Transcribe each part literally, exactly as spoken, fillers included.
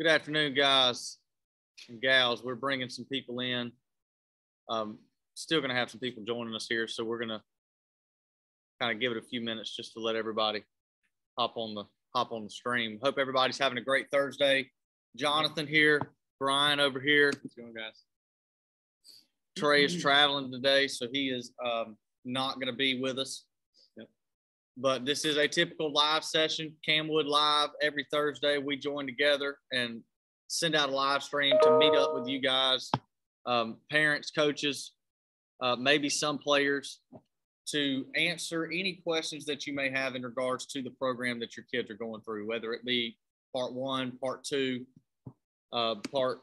Good afternoon, guys and gals. We're bringing some people in. Um, still going to have some people joining us here, so we're going to kind of give it a few minutes just to let everybody hop on the hop on the stream. Hope everybody's having a great Thursday. Jonathan here, Brian over here. What's going on, guys? Trey is traveling today, so he is um, not going to be with us. Yep. But this is a typical live session, Camwood Live. Every Thursday, we join together and send out a live stream to meet up with you guys, um, parents, coaches, uh, maybe some players, to answer any questions that you may have in regards to the program that your kids are going through, whether it be part one, part two, uh, part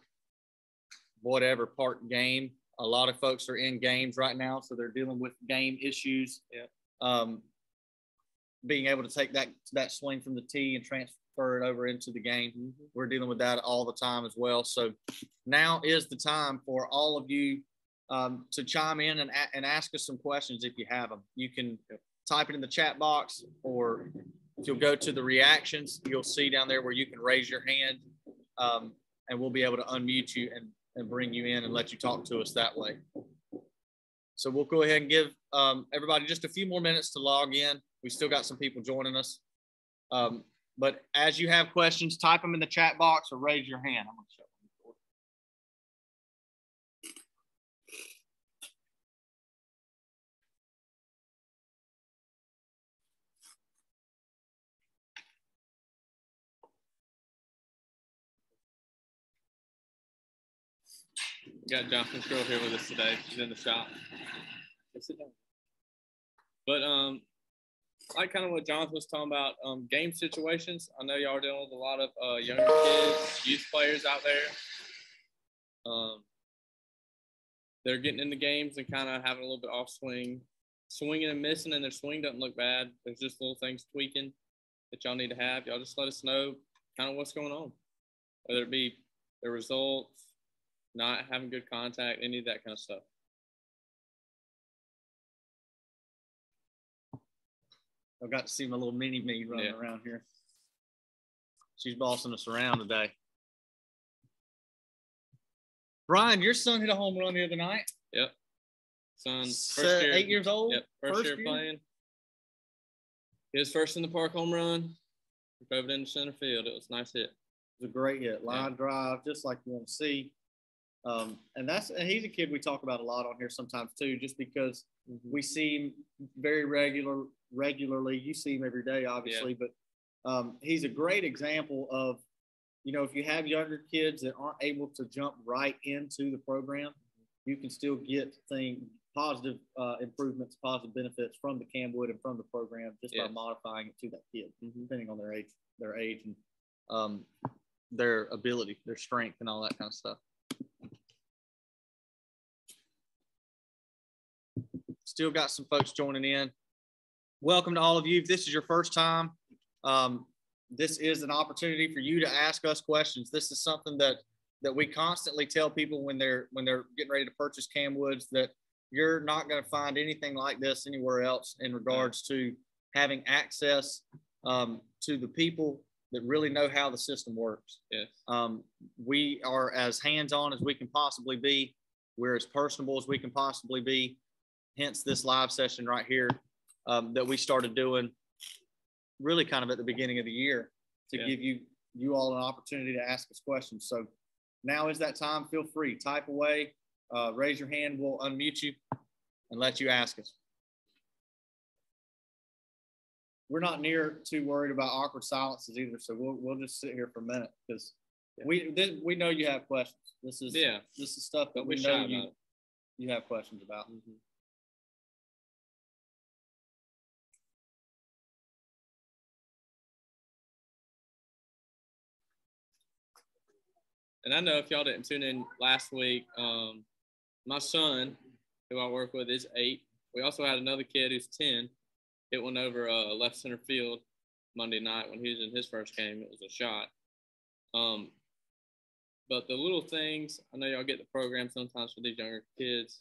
whatever, part game. A lot of folks are in games right now, so they're dealing with game issues. Yeah. Um, being able to take that, that swing from the tee and transfer it over into the game. Mm-hmm. We're dealing with that all the time as well. So now is the time for all of you Um, to chime in and, and ask us some questions if you have them. You can type it in the chat box, or if you'll go to the reactions, you'll see down there where you can raise your hand, um, and we'll be able to unmute you and, and bring you in and let you talk to us that way. So we'll go ahead and give um, everybody just a few more minutes to log in. We still got some people joining us. Um, but as you have questions, type them in the chat box or raise your hand. I'm gonna show We got Jonathan's girl here with us today. She's in the shop. But um, like kind of what Jonathan was talking about, um, game situations. I know y'all are dealing with a lot of uh, younger kids, youth players out there. Um, they're getting into games and kind of having a little bit off swing, swinging and missing, and their swing doesn't look bad. There's just little things tweaking that y'all need to have. Y'all just let us know kind of what's going on, whether it be the results, not having good contact, any of that kind of stuff. I got to see my little mini me running yeah. around here. She's bossing us around today. Brian, your son hit a home run the other night. Yep. Son, first so, year, eight years old. Yep. First, first year, year playing. His first in the park home run. Drove it into center field. It was a nice hit. It was a great hit. Line yeah. drive, just like you want to see. Um, and that's and he's a kid we talk about a lot on here sometimes too, just because we see him very regular regularly. You see him every day, obviously, yeah. but um, he's a great example of, you know, if you have younger kids that aren't able to jump right into the program, you can still get thing positive uh, improvements, positive benefits from the Camwood and from the program just yes. by modifying it to that kid, mm-hmm. depending on their age, their age and um, their ability, their strength, and all that kind of stuff. Still got some folks joining in. Welcome to all of you. If this is your first time, um, this is an opportunity for you to ask us questions. This is something that that we constantly tell people when they're when they're getting ready to purchase Camwoods, that you're not going to find anything like this anywhere else in regards to having access um, to the people that really know how the system works. Yes. Um, we are as hands-on as we can possibly be. We're as personable as we can possibly be. Hence this live session right here um, that we started doing really kind of at the beginning of the year to yeah. give you you all an opportunity to ask us questions. So now is that time. Feel free. Type away. Uh, raise your hand. We'll unmute you and let you ask us. We're not near too worried about awkward silences either, so we'll, we'll just sit here for a minute because yeah. we this, we know you have questions. This is yeah. this is stuff that we, we know you, you have questions about. Mm-hmm. And I know if y'all didn't tune in last week, um, my son, who I work with, is eight. We also had another kid who's ten. It went over uh, left center field Monday night when he was in his first game. It was a shot. Um, but the little things, I know y'all get the program sometimes for these younger kids.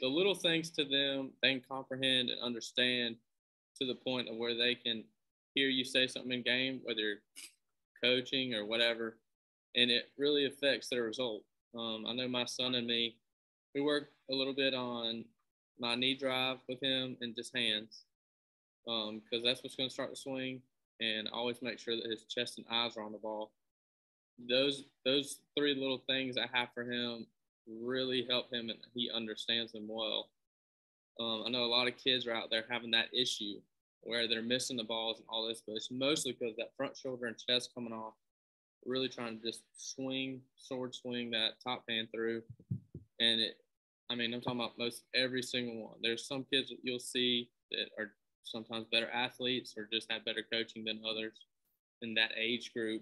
The little things to them, they can comprehend and understand to the point of where they can hear you say something in game, whether you're coaching or whatever. and it really affects their result. Um, I know my son and me, we work a little bit on my knee drive with him and just hands, because um, that's what's going to start the swing, and I always make sure that his chest and eyes are on the ball. Those those three little things I have for him really help him, and he understands them well. Um, I know a lot of kids are out there having that issue where they're missing the balls and all this, but it's mostly because that front shoulder and chest coming off, really trying to just swing, sword swing that top hand through. And it, I mean, I'm talking about most every single one. There's some kids that you'll see that are sometimes better athletes or just have better coaching than others in that age group,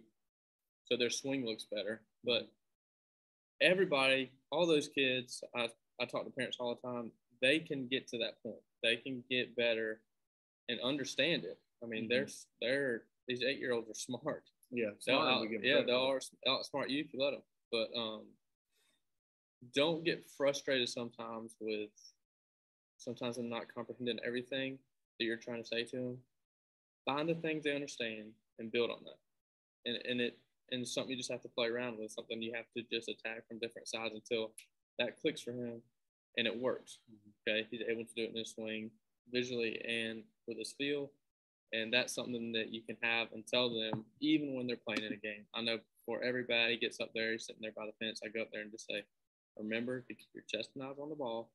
so their swing looks better. But everybody, all those kids, I, I talk to parents all the time, they can get to that point. They can get better and understand it. I mean, mm-hmm. they're, they're, these eight-year-olds are smart. Yeah, they'll out, yeah, they are outsmart you if you let them. But um, don't get frustrated sometimes with sometimes I'm not comprehending everything that you're trying to say to them. Find the things they understand and build on that. And and it and it's something you just have to play around with. Something you have to just attack from different sides until that clicks for him and it works. Mm-hmm. Okay, he's able to do it in his swing visually and with his feel. And that's something that you can have and tell them even when they're playing in a game. I know before everybody gets up there, he's sitting there by the fence, I go up there and just say, remember to keep your chest and eyes on the ball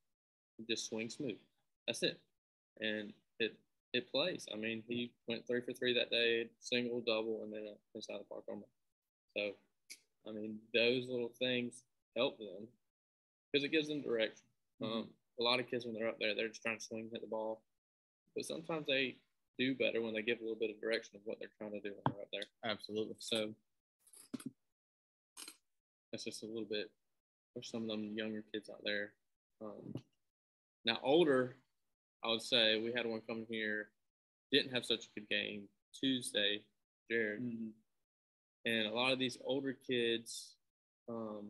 and just swing smooth. That's it. And it it plays. I mean, he went three for three that day, single, double, and then inside the park home. So, I mean, those little things help them because it gives them direction. Mm-hmm. Um, a lot of kids, when they're up there, they're just trying to swing and hit the ball. But sometimes they – do better when they give a little bit of direction of what they're trying to do when they're up there. Absolutely. So that's just a little bit for some of them younger kids out there. Um, now older, I would say we had one coming here, didn't have such a good game Tuesday, Jared. Mm-hmm. And a lot of these older kids, um,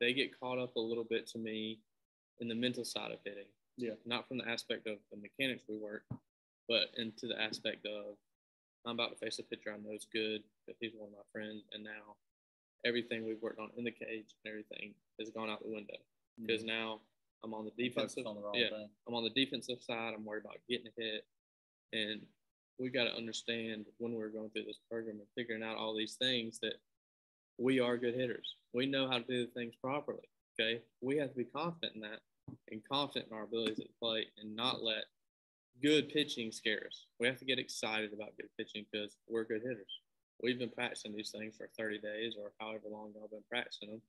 they get caught up a little bit to me in the mental side of hitting. Yeah. Not from the aspect of the mechanics we work, but into the aspect of I'm about to face a pitcher I know is good, that he's one of my friends, and now everything we've worked on in the cage and everything has gone out the window because mm-hmm. now I'm on the defensive. On the yeah, thing. I'm on the defensive side. I'm worried about getting a hit, and we got to understand when we're going through this program and figuring out all these things that we are good hitters. We know how to do the things properly. Okay, we have to be confident in that and confident in our abilities at play, and not let good pitching scares. We have to get excited about good pitching because we're good hitters. We've been practicing these things for thirty days or however long y'all been practicing them.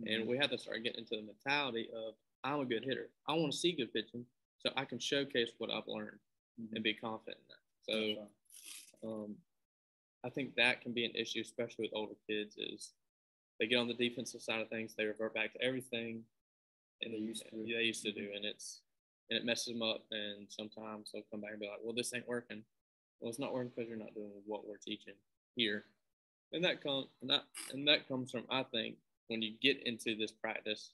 Mm-hmm. And we have to start getting into the mentality of I'm a good hitter. I want to see good pitching so I can showcase what I've learned mm-hmm. and be confident in that. So um, I think that can be an issue, especially with older kids, is they get on the defensive side of things. They revert back to everything and they used to, they used to do. And it's, And it messes them up, and sometimes they'll come back and be like, well, this ain't working. Well, it's not working because you're not doing what we're teaching here. And that, come, and, that, and that comes from, I think, when you get into this practice,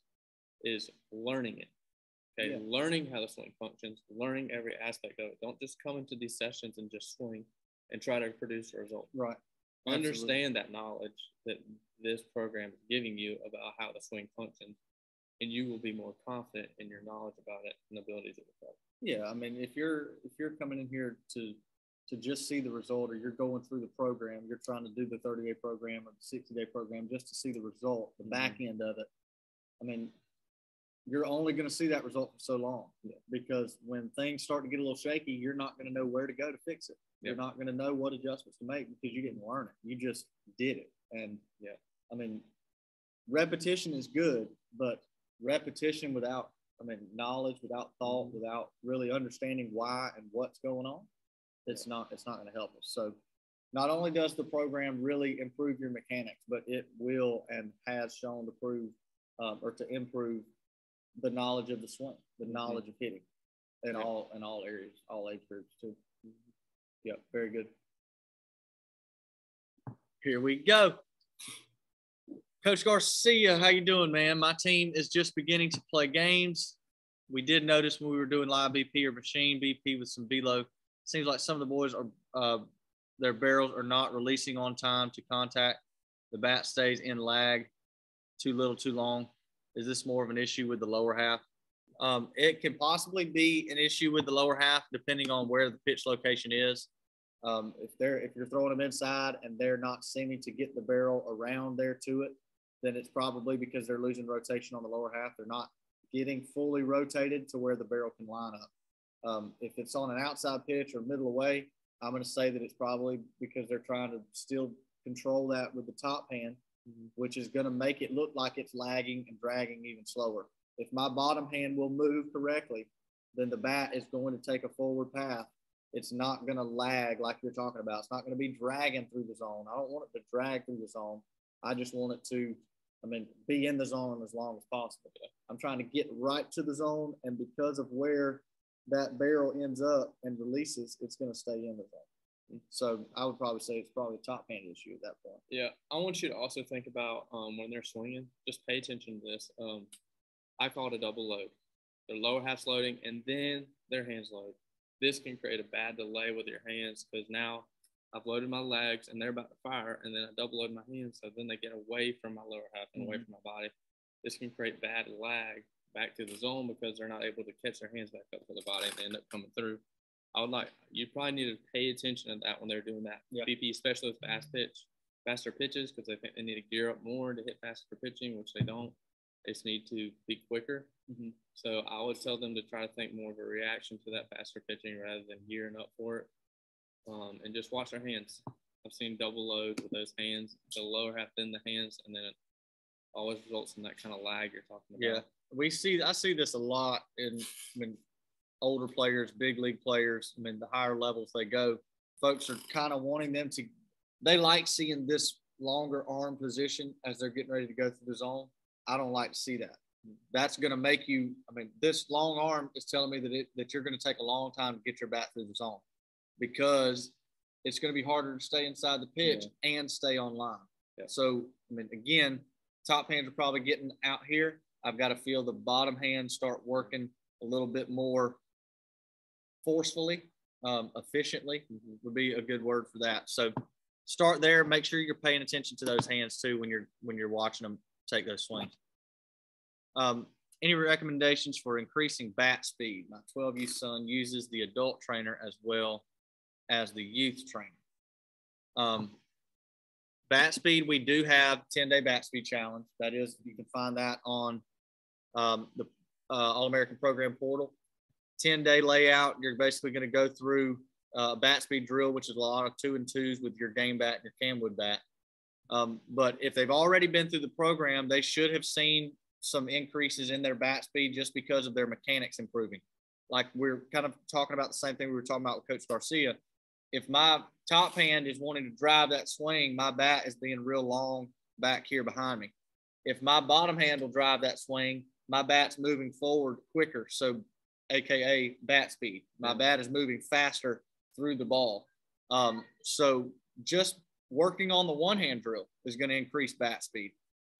is learning it. Okay, yeah. Learning how the swing functions, learning every aspect of it. Don't just come into these sessions and just swing and try to produce a result. Right. Understand Absolutely. That knowledge that this program is giving you about how the swing functions. And you will be more confident in your knowledge about it and abilities of the product. Yeah, I mean, if you're if you're coming in here to to just see the result, or you're going through the program, you're trying to do the thirty-day program or the sixty-day program just to see the result, the mm-hmm. back end of it. I mean, you're only going to see that result for so long yeah. because when things start to get a little shaky, you're not going to know where to go to fix it. Yeah. You're not going to know what adjustments to make because you didn't learn it. You just did it. And yeah, I mean, repetition is good, but repetition without, I mean, knowledge, without thought, without really understanding why and what's going on, it's not, it's not going to help us. So not only does the program really improve your mechanics, but it will and has shown to prove um, or to improve the knowledge of the swing, the knowledge mm-hmm. of hitting in yeah. all, in all areas, all age groups too. Yeah, very good. Here we go. Coach Garcia, how you doing, man? My team is just beginning to play games. We did notice when we were doing live B P or machine B P with some velo, seems like some of the boys are uh, their barrels are not releasing on time to contact. the bat stays in lag too little, too long? Is this more of an issue with the lower half? Um, it can possibly be an issue with the lower half, depending on where the pitch location is. Um, if they're if you're throwing them inside and they're not seeming to get the barrel around there to it, then it's probably because they're losing rotation on the lower half. They're not getting fully rotated to where the barrel can line up. Um, if it's on an outside pitch or middle away, I'm going to say that it's probably because they're trying to still control that with the top hand, mm-hmm. which is going to make it look like it's lagging and dragging even slower. If my bottom hand will move correctly, then the bat is going to take a forward path. It's not going to lag like you're talking about. It's not going to be dragging through the zone. I don't want it to drag through the zone. I just want it to, I mean, be in the zone as long as possible. I'm trying to get right to the zone, and because of where that barrel ends up and releases, it's going to stay in the zone. So I would probably say it's probably a top hand issue at that point. Yeah. I want you to also think about um, when they're swinging, just pay attention to this. Um, I call it a double load. Their lower half's loading, and then their hands load. This can create a bad delay with your hands, because now I've loaded my legs and they're about to fire, and then I double load my hands, so then they get away from my lower half and mm-hmm. away from my body. This can create bad lag back to the zone because they're not able to catch their hands back up to the body and they end up coming through. I would like you probably need to pay attention to that when they're doing that. Yeah. B P, especially with fast pitch, faster pitches, because they think they need to gear up more to hit faster pitching, which they don't. They just need to be quicker. Mm-hmm. So I would tell them to try to think more of a reaction to that faster pitching rather than gearing up for it. Um, and just watch their hands. I've seen double load with those hands, the lower half, then the hands, and then it always results in that kind of lag you're talking about. Yeah, we see. I see this a lot in, I mean, older players, big league players. I mean, the higher levels they go, folks are kind of wanting them to. They like seeing this longer arm position as they're getting ready to go through the zone. I don't like to see that. That's going to make you. I mean, this long arm is telling me that it that you're going to take a long time to get your bat through the zone, because it's going to be harder to stay inside the pitch yeah. and stay online. Yeah. So, I mean, again, top hands are probably getting out here. I've got to feel the bottom hand start working a little bit more forcefully, um, efficiently mm-hmm. would be a good word for that. So start there. Make sure you're paying attention to those hands too when you're when you're watching them take those swings. Um, any recommendations for increasing bat speed? My twelve-year son uses the adult trainer as well as the youth trainer. Um, bat speed, we do have ten-day bat speed challenge. That is, you can find that on um, the uh, All-American program portal. ten-day layout, you're basically going to go through a uh, bat speed drill, which is a lot of two and twos with your game bat and your Camwood bat. Um, but if they've already been through the program, they should have seen some increases in their bat speed just because of their mechanics improving. Like we're kind of talking about the same thing we were talking about with Coach Garcia. If my top hand is wanting to drive that swing, my bat is being real long back here behind me. If my bottom hand will drive that swing, my bat's moving forward quicker. So, A K A bat speed. My bat is moving faster through the ball. Um, so just working on the one hand drill is going to increase bat speed.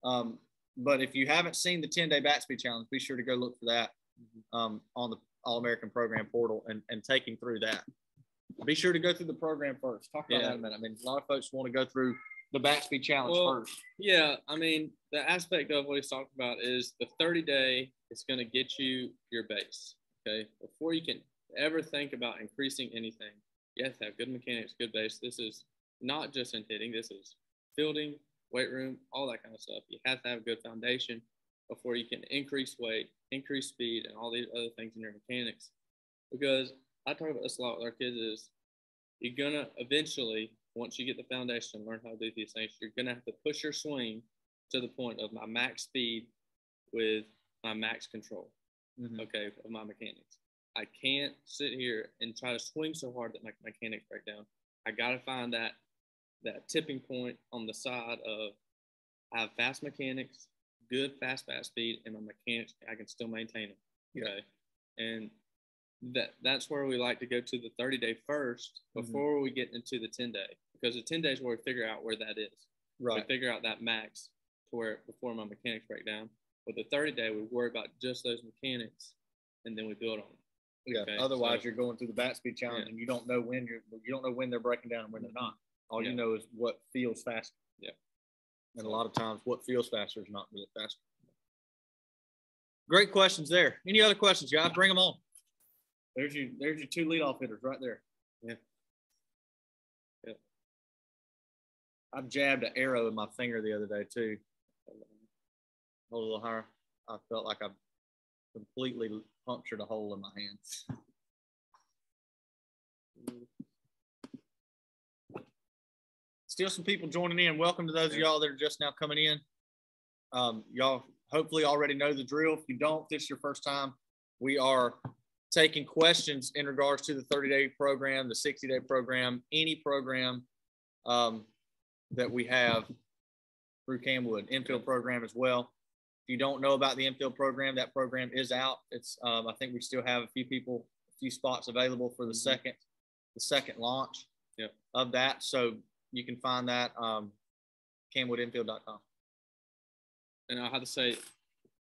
Um, but if you haven't seen the ten-day bat speed challenge, be sure to go look for that um, on the All-American program portal and, and taking through that. Be sure to go through the program first. Talk about yeah. that in a minute. I mean, a lot of folks want to go through the bat speed challenge well, first. Yeah, I mean, the aspect of what he's talking about is the thirty-day is going to get you your base, okay? Before you can ever think about increasing anything, you have to have good mechanics, good base. This is not just in hitting. This is fielding, weight room, all that kind of stuff. You have to have a good foundation before you can increase weight, increase speed, and all these other things in your mechanics. Because I talk about this a lot with our kids is you're going to eventually, once you get the foundation and learn how to do these things, you're going to have to push your swing to the point of my max speed with my max control, mm-hmm. okay, of my mechanics. I can't sit here and try to swing so hard that my mechanics break down. I got to find that, that tipping point on the side of I have fast mechanics, good fast bat speed, and my mechanics, I can still maintain them. Okay. Yeah. And that that's where we like to go to the thirty-day first before mm-hmm. we get into the ten-day, because the ten-day is where we figure out where that is. Right. We figure out that max to where before my mechanics break down. But the thirty-day, we worry about just those mechanics, and then we build on them. Yeah. Okay? Otherwise, so, you're going through the bat speed challenge, yeah. and you don't know when you're you don't know when they're breaking down and when they're not. All yeah. you know is what feels fast. Yeah. And a lot of times what feels faster is not really faster. Great questions there. Any other questions, guys? Bring them on. There's your, there's your two leadoff hitters right there. Yeah. Yeah. I jabbed an arrow in my finger the other day too. A little higher. I felt like I completely punctured a hole in my hands. Still some people joining in. Welcome to those of y'all that are just now coming in. Um, y'all hopefully already know the drill. If you don't, this is your first time. We are taking questions in regards to the thirty-day program, the sixty-day program, any program um, that we have through Camwood. Infield program as well. If you don't know about the infield program, that program is out. It's um, I think we still have a few people, a few spots available for the mm-hmm. second, the second launch yep. of that. So you can find that um, camwood infield dot com. And I have to say,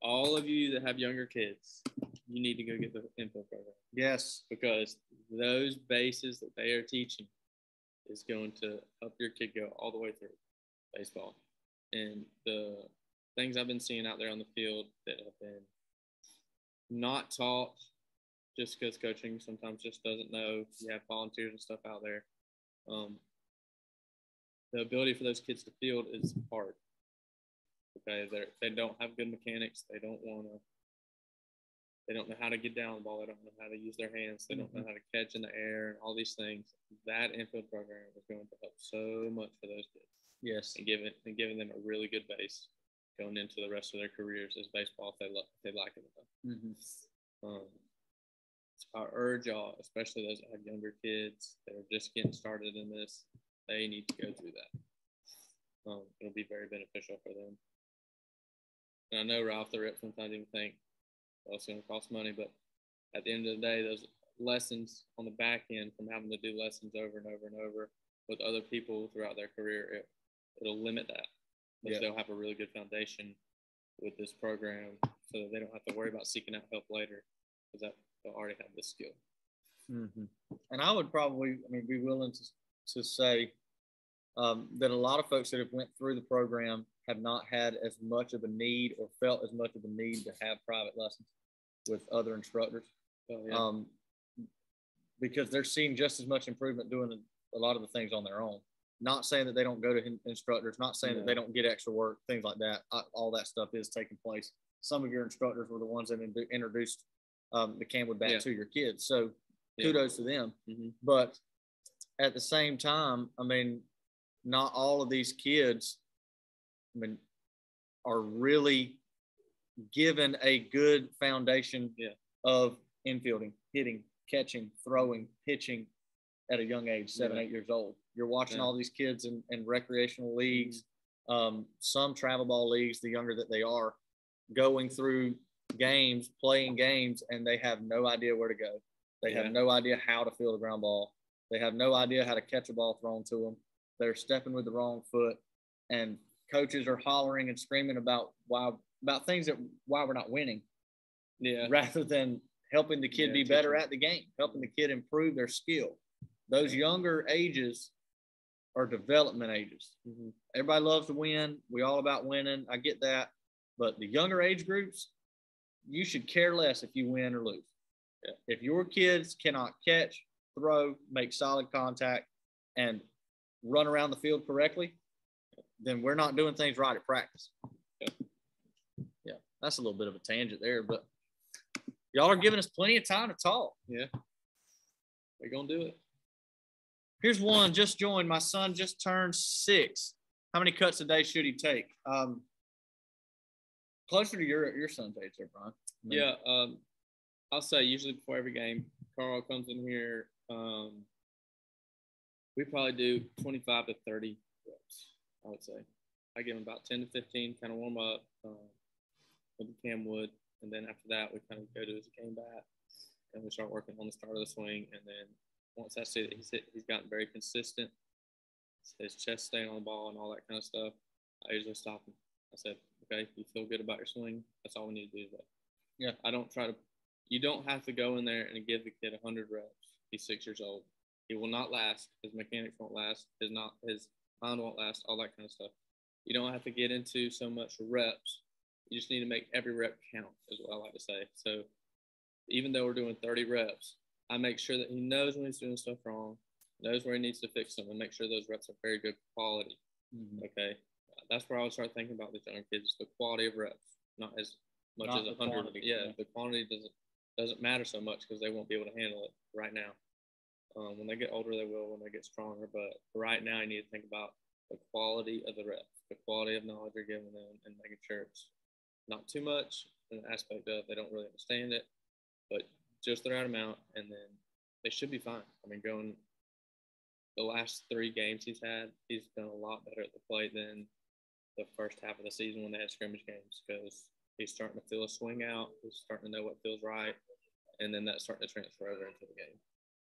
all of you that have younger kids, you need to go get the infield program. Yes. Because those bases that they are teaching is going to help your kid go all the way through baseball. And the things I've been seeing out there on the field that have been not taught just because coaching sometimes just doesn't know. You have volunteers and stuff out there. Um, the ability for those kids to field is hard. Okay, they they don't have good mechanics. They don't want to. They don't know how to get down the ball. They don't know how to use their hands. They don't know how to catch in the air and all these things. That infield program is going to help so much for those kids. Yes, and giving and giving them a really good base going into the rest of their careers as baseball, if they love, if they like it enough. Mm-hmm. Um, I urge y'all, especially those that have younger kids that are just getting started in this, they need to go through that. Um, it'll be very beneficial for them. And I know, Ralph, the rip sometimes even think, well, it's going to cost money, but at the end of the day, those lessons on the back end from having to do lessons over and over and over with other people throughout their career, it, it'll limit that. Yeah. They'll have a really good foundation with this program so that they don't have to worry about seeking out help later because they'll already have this skill. Mm-hmm. And I would probably, I mean, be willing to, to say um, that a lot of folks that have went through the program have not had as much of a need or felt as much of a need to have private lessons with other instructors. Oh, yeah. um, because they're seeing just as much improvement doing a lot of the things on their own. Not saying that they don't go to instructors, not saying yeah. that they don't get extra work, things like that. I, all that stuff is taking place. Some of your instructors were the ones that in, introduced um, the Camwood back yeah. to your kids. So yeah. kudos to them. Mm-hmm. But at the same time, I mean, not all of these kids, I mean, are really given a good foundation yeah. of infielding, hitting, catching, throwing, pitching at a young age, seven, yeah. eight years old. You're watching yeah. all these kids in, in recreational leagues, mm-hmm. um, some travel ball leagues, the younger that they are, going through games, playing games, and they have no idea where to go. They yeah. have no idea how to field a ground ball. They have no idea how to catch a ball thrown to them. They're stepping with the wrong foot, and coaches are hollering and screaming about why about things that why we're not winning, yeah. rather than helping the kid yeah, be better at the game, helping the kid improve their skill. Those younger ages are development ages. Mm-hmm. Everybody loves to win. We all about winning. I get that. But the younger age groups, you should care less if you win or lose. Yeah. If your kids cannot catch, throw, make solid contact, and run around the field correctly, then we're not doing things right at practice. Yeah, yeah. That's a little bit of a tangent there, but y'all are giving us plenty of time to talk. Yeah, we're going to do it. Here's one, just joined. My son just turned six. How many cuts a day should he take? Um, closer to your your son's age there, Brian. Yeah, um, I'll say usually before every game, Carl comes in here. Um, we probably do twenty-five to thirty reps, I would say. I give him about ten to fifteen, kind of warm up um, with the Camwood. And then after that, we kind of go to his game bat, and we start working on the start of the swing, and then once I see that he's hit, he's gotten very consistent, his chest staying on the ball and all that kind of stuff, I usually stop him. I said, okay, you feel good about your swing? That's all we need to do today. Yeah. I don't try to – you don't have to go in there and give the kid one hundred reps. He's six years old. He will not last. His mechanics won't last. His not his mind won't last, all that kind of stuff. You don't have to get into so much reps. You just need to make every rep count, is what I like to say. So even though we're doing thirty reps, I make sure that he knows when he's doing stuff wrong, knows where he needs to fix them, and make sure those reps are very good quality. Mm-hmm. Okay. That's where I would start thinking about these younger kids, the quality of reps, not as much not as a hundred. Yeah, yeah, the quantity doesn't doesn't matter so much because they won't be able to handle it right now. Um, when they get older, they will. When they get stronger, but right now, you need to think about the quality of the reps, the quality of knowledge you're giving them, and making sure it's not too much in the aspect of they don't really understand it, but just the right amount, and then they should be fine. I mean, going the last three games he's had, he's done a lot better at the plate than the first half of the season when they had scrimmage games, because he's starting to feel a swing out, he's starting to know what feels right, and then that's starting to transfer over into the game.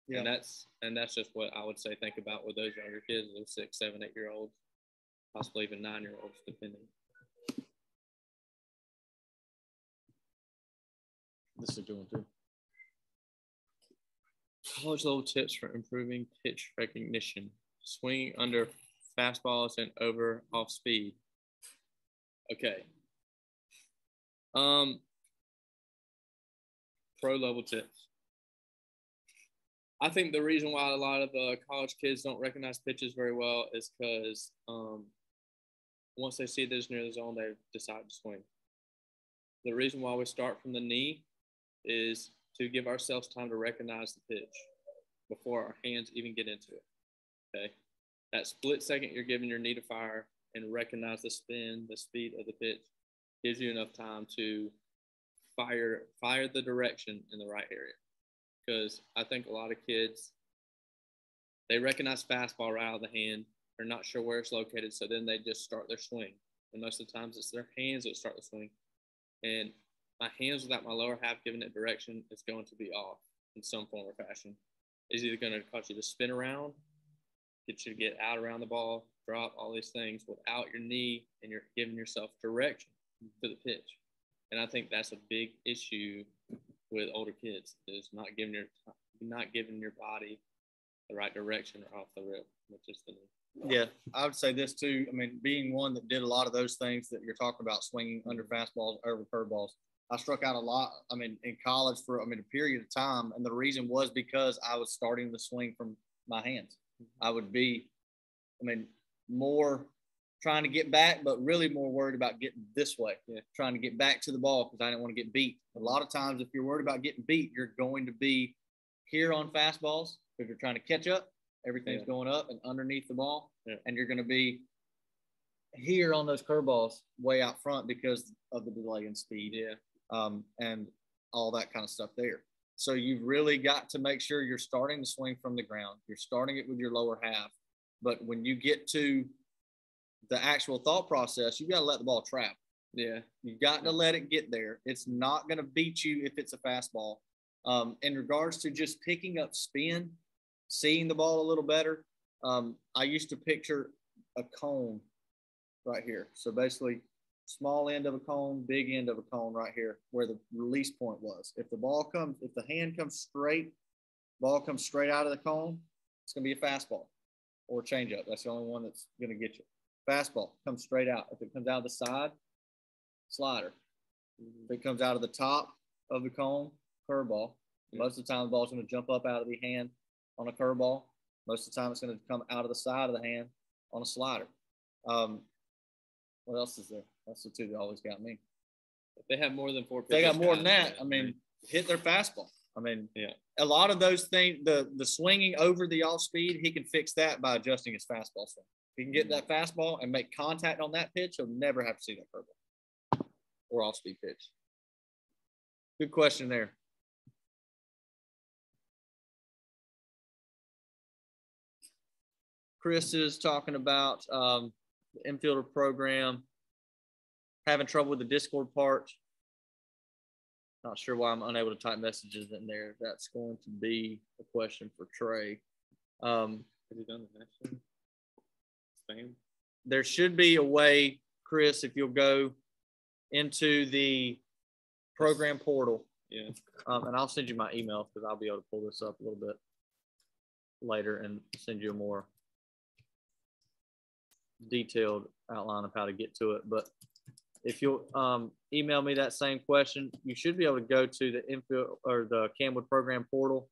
Yeah. And that's and that's just what I would say think about with those younger kids, those six, seven, eight year olds, possibly even nine year olds, depending. This is a good one too. College level tips for improving pitch recognition. Swinging under fastballs and over off speed. Okay. Um pro level tips. I think the reason why a lot of the college kids don't recognize pitches very well is because um, once they see this near the zone, they decide to swing. The reason why we start from the knee is to give ourselves time to recognize the pitch before our hands even get into it, okay? That split second you're giving your knee to fire and recognize the spin, the speed of the pitch, gives you enough time to fire, fire the direction in the right area. Because I think a lot of kids, they recognize fastball right out of the hand. They're not sure where it's located, so then they just start their swing. And most of the times, it's their hands that start the swing. And my hands without my lower half giving it direction is going to be off in some form or fashion. It's either going to cause you to spin around, get you to get out around the ball, drop, all these things without your knee, and you're giving yourself direction to the pitch. And I think that's a big issue with older kids, is not giving your not giving your body the right direction off the rip, which is the knee. Yeah, I would say this too. I mean, being one that did a lot of those things that you're talking about, swinging under fastballs, over curveballs, I struck out a lot. I mean, in college for I mean a period of time, and the reason was because I was starting to swing from my hands. Mm-hmm. I would be, I mean, more trying to get back, but really more worried about getting this way, yeah. trying to get back to the ball because I didn't want to get beat. A lot of times, if you're worried about getting beat, you're going to be here on fastballs. If you're trying to catch up, everything's yeah. going up and underneath the ball, yeah. and you're going to be here on those curveballs way out front because of the delay in speed yeah. um, and all that kind of stuff there. So you've really got to make sure you're starting to swing from the ground. You're starting it with your lower half, but when you get to the actual thought process, you got to let the ball travel. Yeah. You got to let it get there. It's not going to beat you if it's a fastball. Um, in regards to just picking up spin, seeing the ball a little better, um, I used to picture a cone right here. So basically, small end of a cone, big end of a cone right here where the release point was. If the ball comes, if the hand comes straight, ball comes straight out of the cone, it's going to be a fastball or a changeup. That's the only one that's going to get you. Fastball comes straight out. If it comes out of the side, slider. If it comes out of the top of the cone, curveball. Most of the time, the ball's going to jump up out of the hand on a curveball. Most of the time, it's going to come out of the side of the hand on a slider. Um, what else is there? That's the two that always got me. If they have more than four pitches, they got more than that. I mean, hit their fastball. I mean, yeah. a lot of those things, the, the swinging over the off speed, he can fix that by adjusting his fastball swing. If you can get that fastball and make contact on that pitch, you'll never have to see that curveball or off-speed pitch. Good question there. Chris is talking about um, the infielder program, having trouble with the Discord part. Not sure why I'm unable to type messages in there. That's going to be a question for Trey. Um, Have you done the next one? There should be a way, Chris, if you'll go into the program portal. Yeah. Um, and I'll send you my email because I'll be able to pull this up a little bit later and send you a more detailed outline of how to get to it. But if you'll um, email me that same question, you should be able to go to the info or the Camwood program portal,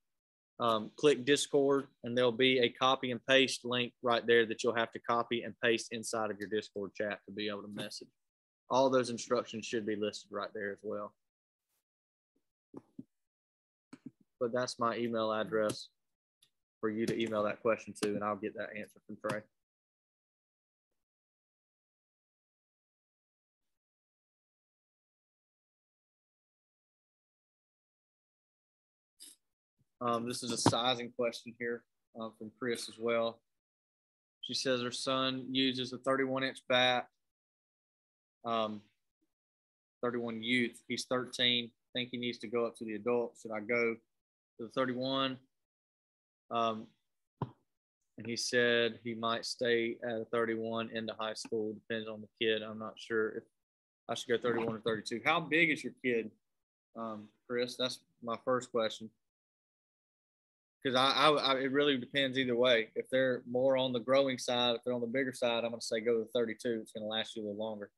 um, click Discord, and there'll be a copy and paste link right there that you'll have to copy and paste inside of your Discord chat to be able to message. All those instructions should be listed right there as well. But that's my email address for you to email that question to, and I'll get that answer from Trey. Um, this is a sizing question here um, from Chris as well. She says her son uses a thirty-one inch bat. Um, thirty-one youth. He's thirteen. I think he needs to go up to the adult. Should I go to the thirty-one? Um, and he said he might stay at a thirty-one into high school. Depends on the kid. I'm not sure if I should go thirty-one or thirty-two. How big is your kid, um, Chris? That's my first question. Because I, I, I, it really depends either way. If they're more on the growing side, if they're on the bigger side, I'm going to say go to thirty-two. It's going to last you a little longer.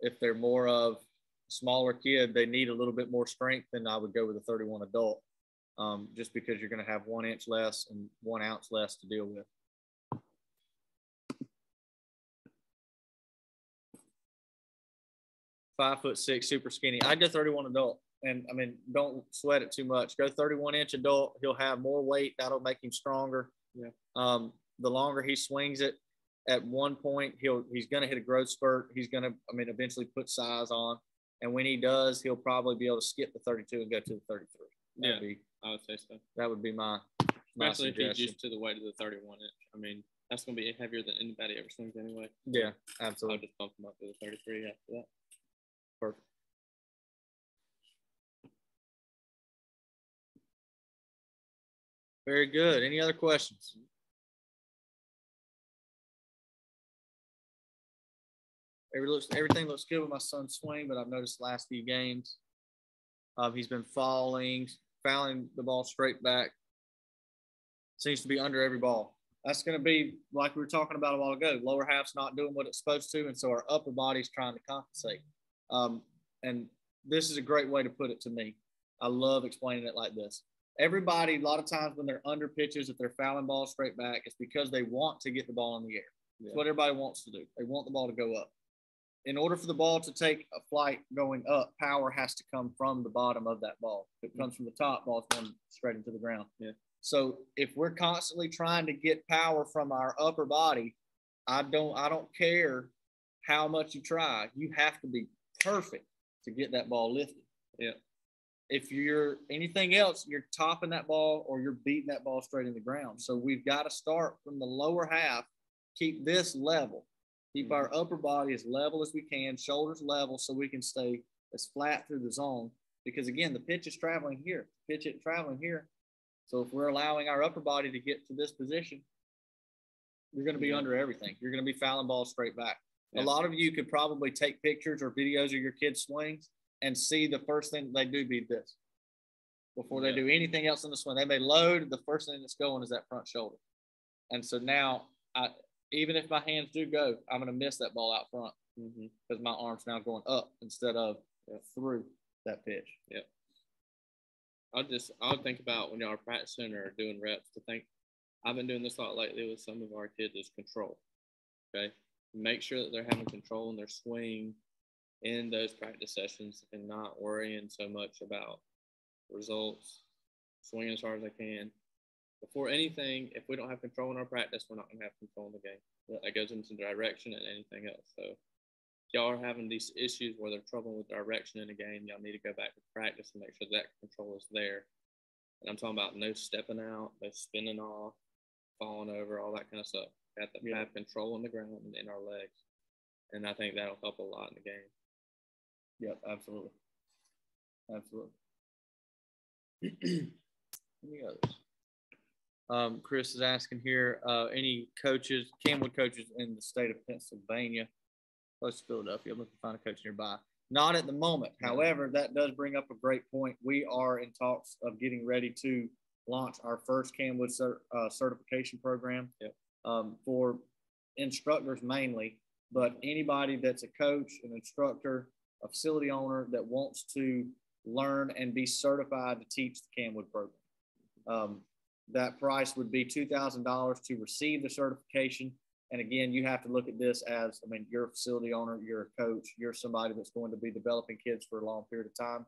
If they're more of smaller kid, they need a little bit more strength, then I would go with a thirty-one adult, um, just because you're going to have one inch less and one ounce less to deal with. Five foot six, super skinny. I'd go thirty-one adult. And I mean, don't sweat it too much. Go thirty-one inch adult. He'll have more weight. That'll make him stronger. Yeah. Um, the longer he swings it, at one point he'll he's going to hit a growth spurt. He's going to, I mean, eventually put size on. And when he does, he'll probably be able to skip the thirty-two and go to the thirty-three. That'd yeah, be, I would say so. That would be my Especially my if he's used to the weight of the thirty-one inch. I mean, that's going to be heavier than anybody ever swings anyway. Yeah, absolutely. I'll just bump him up to the thirty-three after that. Perfect. Very good. Any other questions? Every looks, everything looks good with my son's swing, but I've noticed the last few games um, he's been falling, fouling the ball straight back. Seems to be under every ball. That's going to be like we were talking about a while ago. Lower half's not doing what it's supposed to, and so our upper body's trying to compensate. Um, and this is a great way to put it to me. I love explaining it like this. Everybody, a lot of times when they're under pitches, if they're fouling balls straight back, it's because they want to get the ball in the air. Yeah. It's what everybody wants to do. They want the ball to go up. In order for the ball to take a flight going up, power has to come from the bottom of that ball. If it comes from the top, ball's going straight into the ground. Yeah. So if we're constantly trying to get power from our upper body, I don't, I don't care how much you try. You have to be perfect to get that ball lifted. Yeah. If you're anything else, you're topping that ball or you're beating that ball straight in the ground. So we've got to start from the lower half, keep this level. Keep mm-hmm. our upper body as level as we can, shoulders level, so we can stay as flat through the zone. Because, again, the pitch is traveling here. Pitch is traveling here. So if we're allowing our upper body to get to this position, you're going to be mm-hmm. under everything. You're going to be fouling balls straight back. Yeah. A lot of you could probably take pictures or videos of your kids' swings and see the first thing they do be this. Before yeah. they do anything else in the swing, they may load. The first thing that's going is that front shoulder. And so now I – even if my hands do go, I'm going to miss that ball out front because mm-hmm. my arm's now going up instead of yeah. through that pitch. Yeah. I'll just – I'll think about when y'all are practicing or doing reps to think – I've been doing this a lot lately with some of our kids is control, okay? Make sure that they're having control in their swing in those practice sessions and not worrying so much about results, swinging as hard as I can. Before anything, if we don't have control in our practice, we're not going to have control in the game. Yeah. That goes into direction and anything else. So if y'all are having these issues where they're troubling with direction in a game, y'all need to go back to practice and make sure that control is there. And I'm talking about no stepping out, no spinning off, falling over, all that kind of stuff. Got to yeah. have control on the ground and in our legs. And I think that'll help a lot in the game. Yep, absolutely. Absolutely. Any others? Um, Chris is asking here, uh, any coaches, Camwood coaches in the state of Pennsylvania, close to Philadelphia, I'm looking to find a coach nearby. Not at the moment. However, that does bring up a great point. We are in talks of getting ready to launch our first Camwood cert, uh, certification program yep. um, for instructors mainly, but anybody that's a coach, an instructor, a facility owner that wants to learn and be certified to teach the Camwood program. Um, that price would be two thousand dollars to receive the certification. And again, you have to look at this as, I mean, you're a facility owner, you're a coach, you're somebody that's going to be developing kids for a long period of time.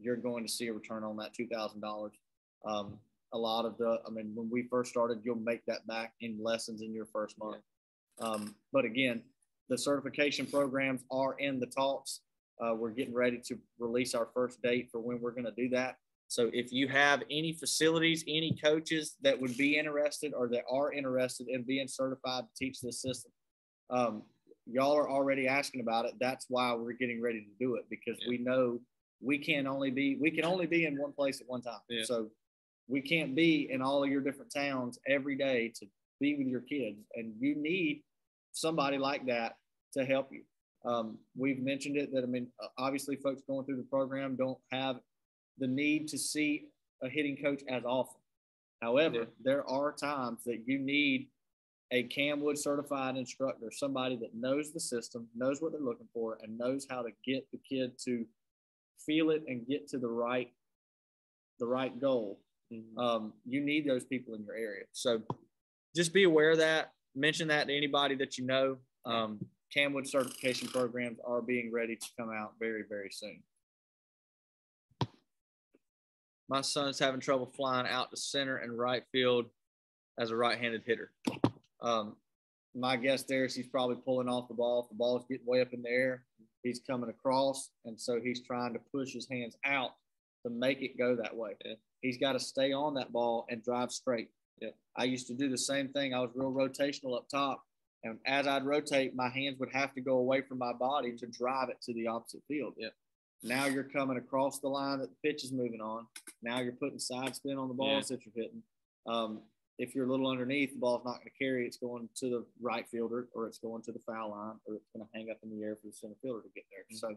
You're going to see a return on that two thousand dollars. Um, a lot of the, I mean, when we first started, you'll make that back in lessons in your first month. Yeah. Um, but again, the certification programs are in the talks. Uh, we're getting ready to release our first date for when we're going to do that. So if you have any facilities, any coaches that would be interested or that are interested in being certified to teach this system, um, y'all are already asking about it. That's why we're getting ready to do it, because yeah. we know we can only be, we can only be in one place at one time. Yeah. So we can't be in all of your different towns every day to be with your kids. And you need somebody like that to help you. Um, we've mentioned it that, I mean, obviously folks going through the program don't have the need to see a hitting coach as often. However, yeah. there are times that you need a Camwood certified instructor, somebody that knows the system, knows what they're looking for, and knows how to get the kid to feel it and get to the right, the right goal. Mm-hmm. Um, you need those people in your area. So just be aware of that. Mention that to anybody that you know. Um, Camwood certification programs are being ready to come out very, very soon. My son's having trouble flying out to center and right field as a right-handed hitter. Um, my guess there is he's probably pulling off the ball. If the ball's getting way up in the air, he's coming across, and so he's trying to push his hands out to make it go that way. Yeah. He's got to stay on that ball and drive straight. Yeah. I used to do the same thing. I was real rotational up top, and as I'd rotate, my hands would have to go away from my body to drive it to the opposite field. Yeah. Now you're coming across the line that the pitch is moving on. Now you're putting side spin on the balls yeah. that you're hitting. Um, if you're a little underneath, the ball's not going to carry. It's going to the right fielder, or it's going to the foul line, or it's going to hang up in the air for the center fielder to get there. Mm-hmm. So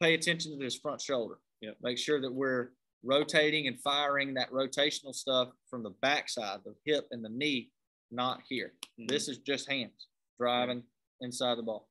pay attention to his front shoulder. Yeah. Make sure that we're rotating and firing that rotational stuff from the backside, the hip and the knee, not here. Mm-hmm. This is just hands driving yeah. inside the ball.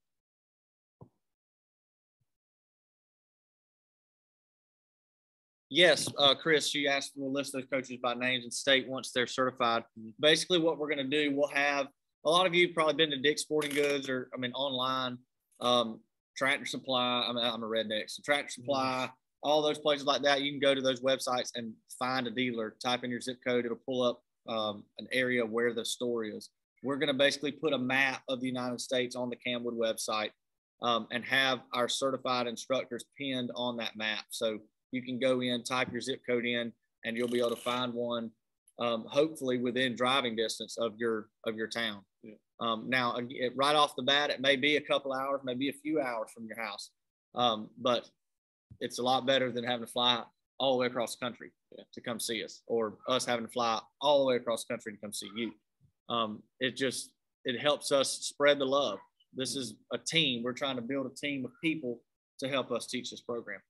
Yes, uh, Chris, you asked for a list of coaches by names and state once they're certified. Mm-hmm. Basically what we're going to do, we'll have – a lot of you have probably been to Dick Sporting Goods or, I mean, online, um, Tractor Supply. I mean, I'm a redneck, so Tractor Supply, mm-hmm. all those places like that. You can go to those websites and find a dealer, type in your zip code. It'll pull up um, an area where the store is. We're going to basically put a map of the United States on the Camwood website um, and have our certified instructors pinned on that map. So – you can go in, type your zip code in, and you'll be able to find one, um, hopefully within driving distance of your of your town. Yeah. Um, now, it, right off the bat, it may be a couple hours, maybe a few hours from your house, um, but it's a lot better than having to fly all the way across the country yeah. to come see us, or us having to fly all the way across the country to come see you. Um, it just it helps us spread the love. This is a team. We're trying to build a team of people to help us teach this program.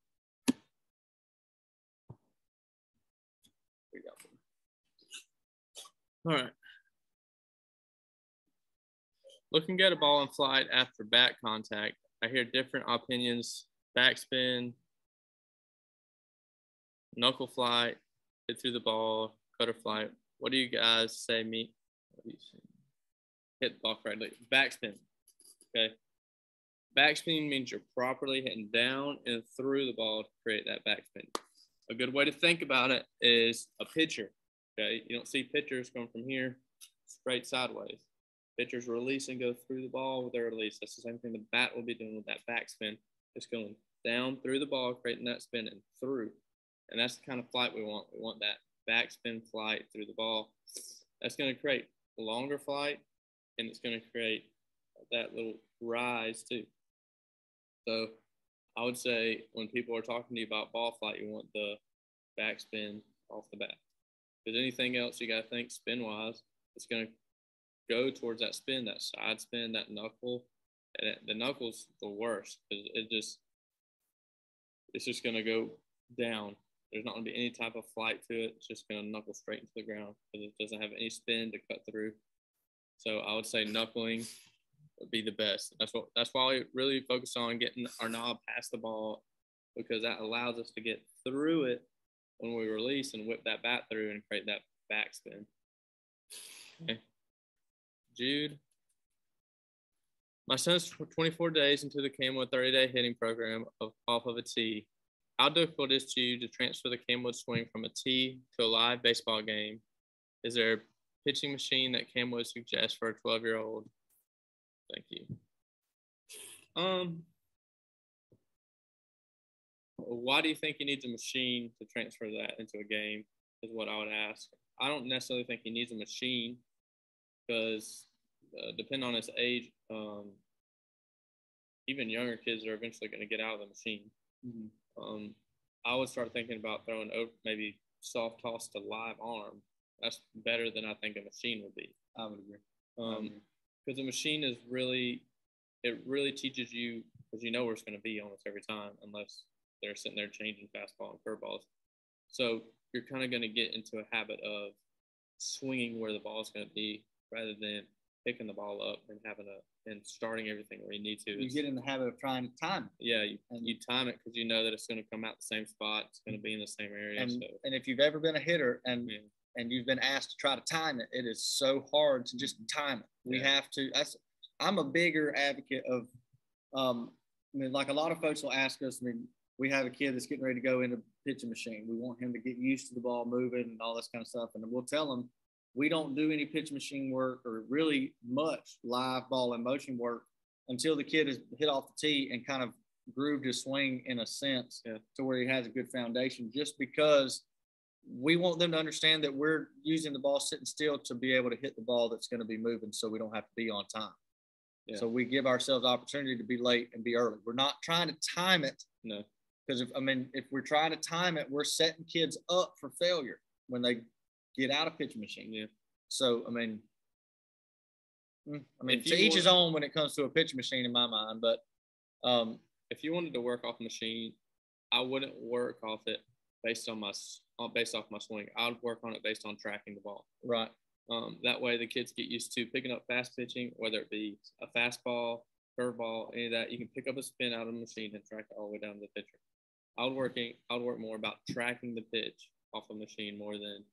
All right. Looking at a ball in flight after back contact, I hear different opinions: backspin, knuckle flight, hit through the ball, cutter flight. What do you guys say? Me, hit the ball correctly. Backspin. Okay. Backspin means you're properly hitting down and through the ball to create that backspin. A good way to think about it is a pitcher. Okay, you don't see pitchers going from here straight sideways. Pitchers release and go through the ball with their release. That's the same thing the bat will be doing with that backspin. It's going down through the ball, creating that spin and through. And that's the kind of flight we want. We want that backspin flight through the ball. That's going to create a longer flight, and it's going to create that little rise too. So I would say when people are talking to you about ball flight, you want the backspin off the bat. Because anything else you got to think spin-wise, it's going to go towards that spin, that side spin, that knuckle. And the knuckle's the worst because it just it's just going to go down. There's not going to be any type of flight to it. It's just going to knuckle straight into the ground because it doesn't have any spin to cut through. So I would say knuckling be the best. That's what. That's why we really focus on getting our knob past the ball, because that allows us to get through it when we release and whip that bat through and create that backspin. Okay. Jude. My son's twenty-four days into the Camwood thirty-day hitting program of, off of a tee. How difficult is it to you to transfer the Camwood swing from a tee to a live baseball game? Is there a pitching machine that Camwood suggests for a twelve-year-old? Thank you. Um, why do you think he needs a machine to transfer that into a game is what I would ask. I don't necessarily think he needs a machine because uh, depending on his age, um, even younger kids are eventually going to get out of the machine. Mm-hmm. Um, I would start thinking about throwing over, maybe soft toss to live arm. That's better than I think a machine would be. I would agree. Um, because the machine is really, it really teaches you, because you know where it's going to be almost every time, unless they're sitting there changing fastball and curveballs. So you're kind of going to get into a habit of swinging where the ball is going to be, rather than picking the ball up and having a and starting everything where you need to. You it's, get in the habit of trying to time it. Yeah, you, and you time it because you know that it's going to come out the same spot. It's going to be in the same area. And, so. and if you've ever been a hitter and yeah. and you've been asked to try to time it, it is so hard to just time it. We yeah. have to. I, I'm a bigger advocate of, um, I mean, like a lot of folks will ask us, I mean, we have a kid that's getting ready to go into pitching machine. We want him to get used to the ball moving and all this kind of stuff. And we'll tell him, we don't do any pitch machine work or really much live ball and motion work until the kid has hit off the tee and kind of grooved his swing in a sense yeah. to where he has a good foundation, just because we want them to understand that we're using the ball sitting still to be able to hit the ball that's going to be moving, so we don't have to be on time. Yeah. So we give ourselves opportunity to be late and be early. We're not trying to time it. No. Because, if I mean, if we're trying to time it, we're setting kids up for failure when they get out of pitching machine. Yeah. So, I mean, I mean, to each his own when it comes to a pitching machine in my mind. But um, if you wanted to work off a machine, I wouldn't work off it based on my based off my swing. I'd work on it based on tracking the ball. Right. Um, that way the kids get used to picking up fast pitching, whether it be a fastball, curveball, any of that. You can pick up a spin out of the machine and track it all the way down to the pitcher. I would work, I would work more about tracking the pitch off the machine more than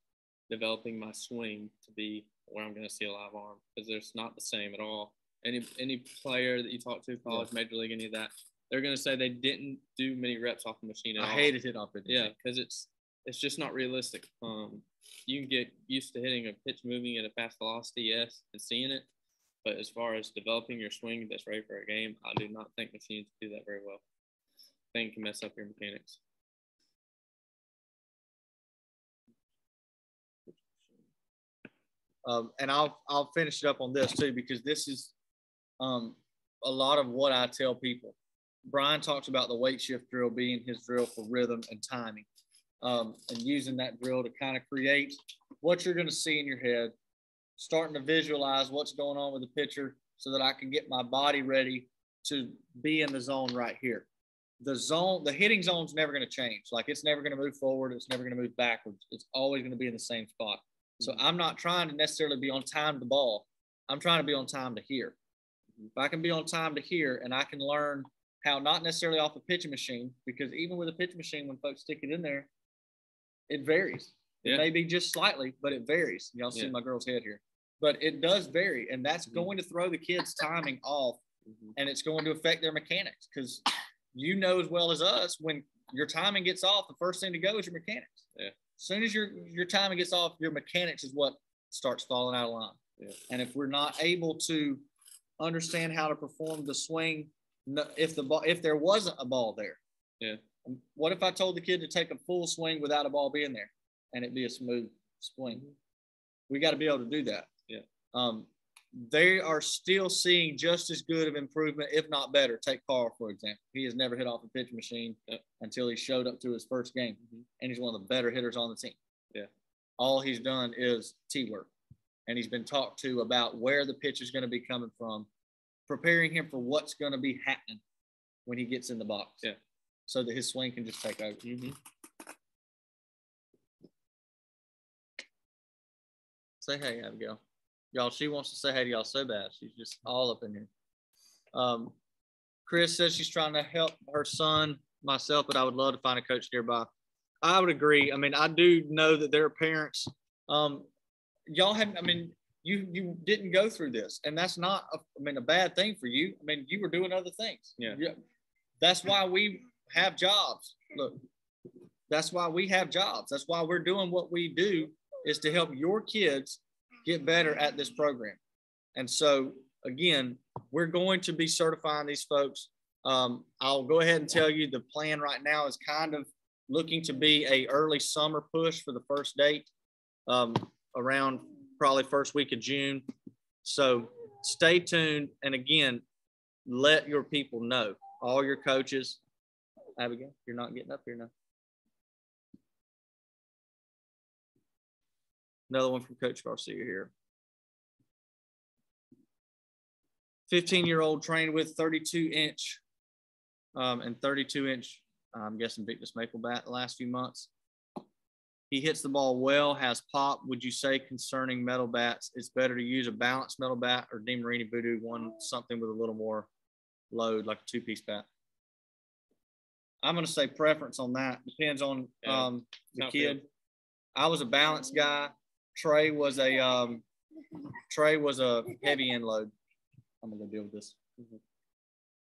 developing my swing to be where I'm going to see a live arm, because it's not the same at all. Any any player that you talk to, college, yeah. major league, any of that, they're going to say they didn't do many reps off the machine at all. I hated it off the machine. Yeah, because it's it's just not realistic. Um, you can get used to hitting a pitch moving at a fast velocity, yes, and seeing it. But as far as developing your swing that's ready for a game, I do not think machines do that very well. I think it can mess up your mechanics. Um, and I'll I'll finish it up on this too, because this is um, a lot of what I tell people. Brian talks about the weight shift drill being his drill for rhythm and timing, um, and using that drill to kind of create what you're going to see in your head, starting to visualize what's going on with the pitcher so that I can get my body ready to be in the zone right here. The zone, the hitting zone's never going to change. Like, it's never going to move forward. It's never going to move backwards. It's always going to be in the same spot. So I'm not trying to necessarily be on time to ball. I'm trying to be on time to here. If I can be on time to here and I can learn how, not necessarily off a pitching machine, because even with a pitching machine, when folks stick it in there, it varies. Yeah. It may be just slightly, but it varies. Y'all see yeah. my girl's head here. But it does vary, and that's mm-hmm. going to throw the kids' timing off, mm-hmm. and it's going to affect their mechanics, because you know as well as us, when your timing gets off, the first thing to go is your mechanics. Yeah. As soon as your, your timing gets off, your mechanics is what starts falling out of line. Yeah. And if we're not able to understand how to perform the swing, if the ball, if there wasn't a ball there, yeah. what if I told the kid to take a full swing without a ball being there and it be a smooth swing? We got to be able to do that. Yeah. Um, they are still seeing just as good of improvement, if not better. Take Carl, for example. He has never hit off a pitch machine yep. until he showed up to his first game, mm-hmm. and he's one of the better hitters on the team. Yeah. All he's done is tee work, and he's been talked to about where the pitch is going to be coming from, preparing him for what's going to be happening when he gets in the box yeah. so that his swing can just take over. Mm-hmm. Say hey, Abigail. Y'all, she wants to say hey to y'all so bad. She's just all up in here. Um, Chris says she's trying to help her son, myself, but I would love to find a coach nearby. I would agree. I mean, I do know that there are parents. Um, y'all haven't, I mean, you you didn't go through this, and that's not, a, I mean, a bad thing for you. I mean, you were doing other things. Yeah. yeah. That's why we have jobs. Look, that's why we have jobs. That's why we're doing what we do, is to help your kids get better at this program. And so, again, we're going to be certifying these folks. Um, I'll go ahead and tell you the plan right now is kind of looking to be a early summer push for the first date, um, around probably first week of June. So stay tuned. And again, let your people know, all your coaches. Abigail, you're not getting up here now. Another one from Coach Garcia here. fifteen-year-old trained with thirty-two inch um, and thirty-two inch, I'm guessing, Victus maple bat the last few months. He hits the ball well, has pop. Would you say concerning metal bats, it's better to use a balanced metal bat or DeMarini Voodoo one, something with a little more load, like a two-piece bat? I'm going to say preference on that. Depends on yeah. um, the Not kid. Good. I was a balanced guy. Trey was a um, Trey was a heavy end load. I'm gonna deal with this. Mm-hmm.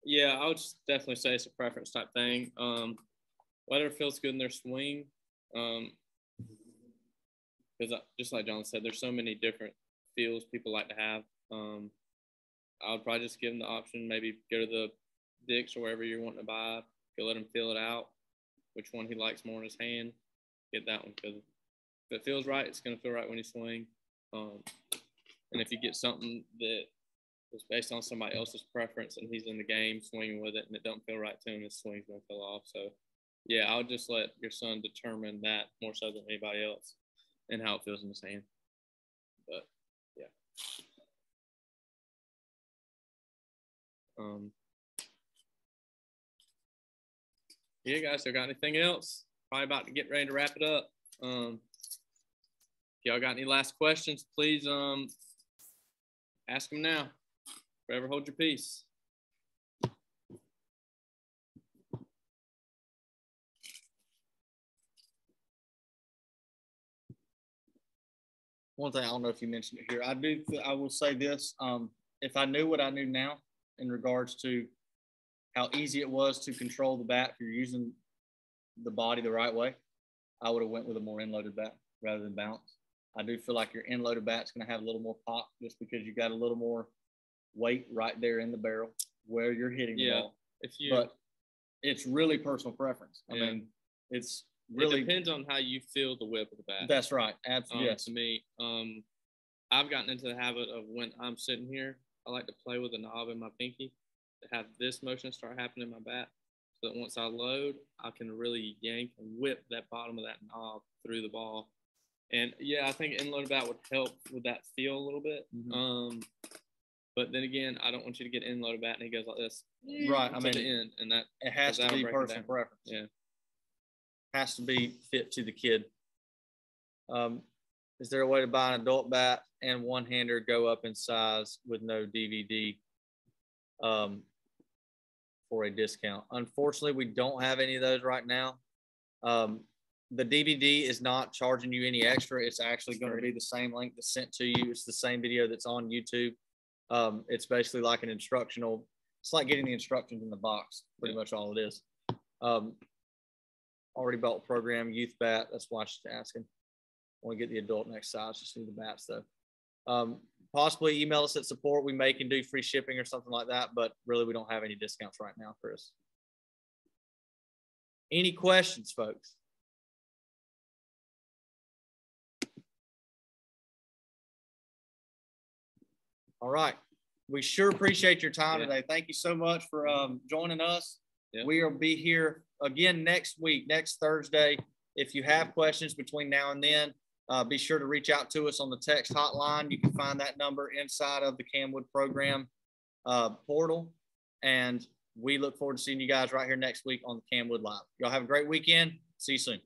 Yeah, I would definitely say it's a preference type thing. Um, whatever feels good in their swing, um, because just like John said, there's so many different feels people like to have. Um, I would probably just give them the option. Maybe go to the Dick's or wherever you're wanting to buy. Go let him feel it out. Which one he likes more in his hand, get that one. Because if it feels right, it's gonna feel right when you swing. Um, and if you get something that it's based on somebody else's preference and he's in the game swinging with it and it don't feel right to him, his swing's going to feel off. So, yeah, I'll just let your son determine that more so than anybody else and how it feels in his hand. But, yeah. Um, yeah, guys, y'all got anything else? Probably about to get ready to wrap it up. Um, if y'all got any last questions, please um, ask them now. Forever hold your peace. One thing, I don't know if you mentioned it here. I do. I will say this. Um, if I knew what I knew now in regards to how easy it was to control the bat, if you're using the body the right way, I would have went with a more end-loaded bat rather than bounce. I do feel like your end-loaded bat's going to have a little more pop just because you got a little more weight right there in the barrel where you're hitting the yeah, ball. If you, but it's really personal preference. I yeah. mean, it's really it depends on how you feel the whip of the bat. That's right. Absolutely. Um, yes. To me, um, I've gotten into the habit of when I'm sitting here, I like to play with a knob in my pinky to have this motion start happening in my bat, so that once I load, I can really yank and whip that bottom of that knob through the ball. And yeah, I think end-loaded bat would help with that feel a little bit. Mm-hmm. Um, But then again, I don't want you to get end-loaded bat and he goes like this. Right. I mean, the end, and that it has to be personal preference. Yeah. Has to be fit to the kid. Um, is there a way to buy an adult bat and one-hander go up in size with no D V D um, for a discount? Unfortunately, we don't have any of those right now. Um, the D V D is not charging you any extra. It's actually going to be the same link that's sent to you. It's the same video that's on YouTube. Um, it's basically like an instructional, it's like getting the instructions in the box, pretty yeah. much all it is. Um, already bought program, youth bat, that's why she's asking. I want to get the adult next size, just need the bats though. Um, possibly email us at support, we may can do free shipping or something like that, but really we don't have any discounts right now, Chris. Any questions, folks? All right. We sure appreciate your time yeah. today. Thank you so much for um, joining us. Yeah. We will be here again next week, next Thursday. If you have questions between now and then, uh, be sure to reach out to us on the text hotline. You can find that number inside of the Camwood program uh, portal. And we look forward to seeing you guys right here next week on the Camwood Live. Y'all have a great weekend. See you soon.